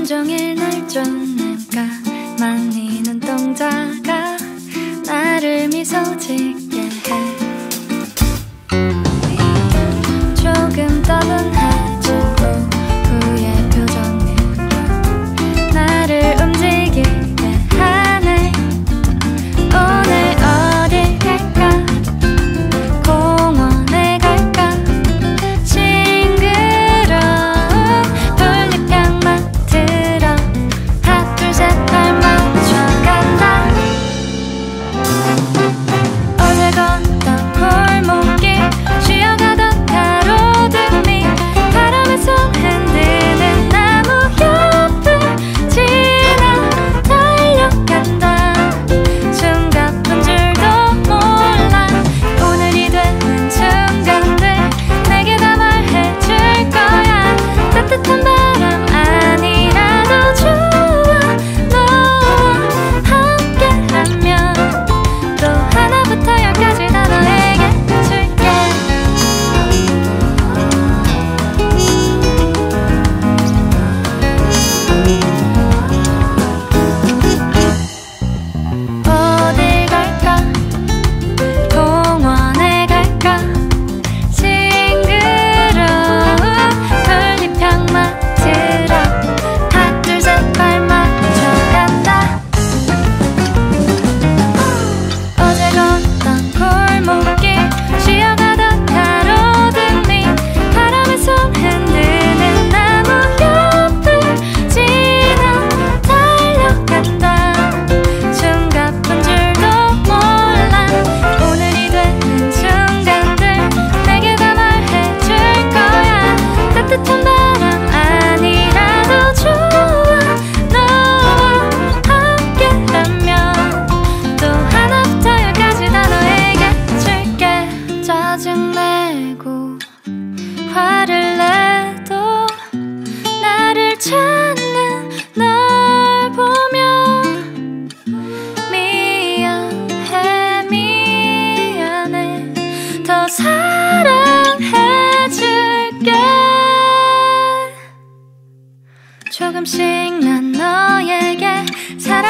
온종일 날 쫓는가 많이 눈동자가 나를 미소 짓게 해. 조금 떠분해지고 후의 표정으로 나를 움직이게 하네. 오늘 어딜 갈까? 공원에 갈까? 싱그러운 돌리강 만들어 하나 둘 셋 날 맞춰간다. 어제 걷던 골목길 쉬어가던 가로등이 바람에 손 흔드는 나무 옆을 지나 달려간다. 숨가쁜 줄도 몰라. 오늘이 되는 순간들 내게 다 말해줄 거야. 따뜻한 바람 아니라도 좋아. 너와 함께하면 또 하나부터 열까지 다 너에게 줄게. 어딜 갈까? 공원에 갈까? 싱그러운 돌잎향 맡으러 하나 둘 셋 발 맞춰간다. 어제 걷던 골목길 쉬어가던 가로등이 바람에 손 흔드는 나무 옆을 지나 달려간다. 숨가쁜 줄도 몰라. 오늘이 되는 순간들 내게 다 말해줄 거야. 따뜻한 바람 아니라도 좋아. 너와 함께하면 또 하나부터 열까지 다 너에게 줄게. 짜증내고 화를 내도 나를 찾는 널 보면 미안해 미안해 더 사랑해줄게. 조금씩 난 너에게 사랑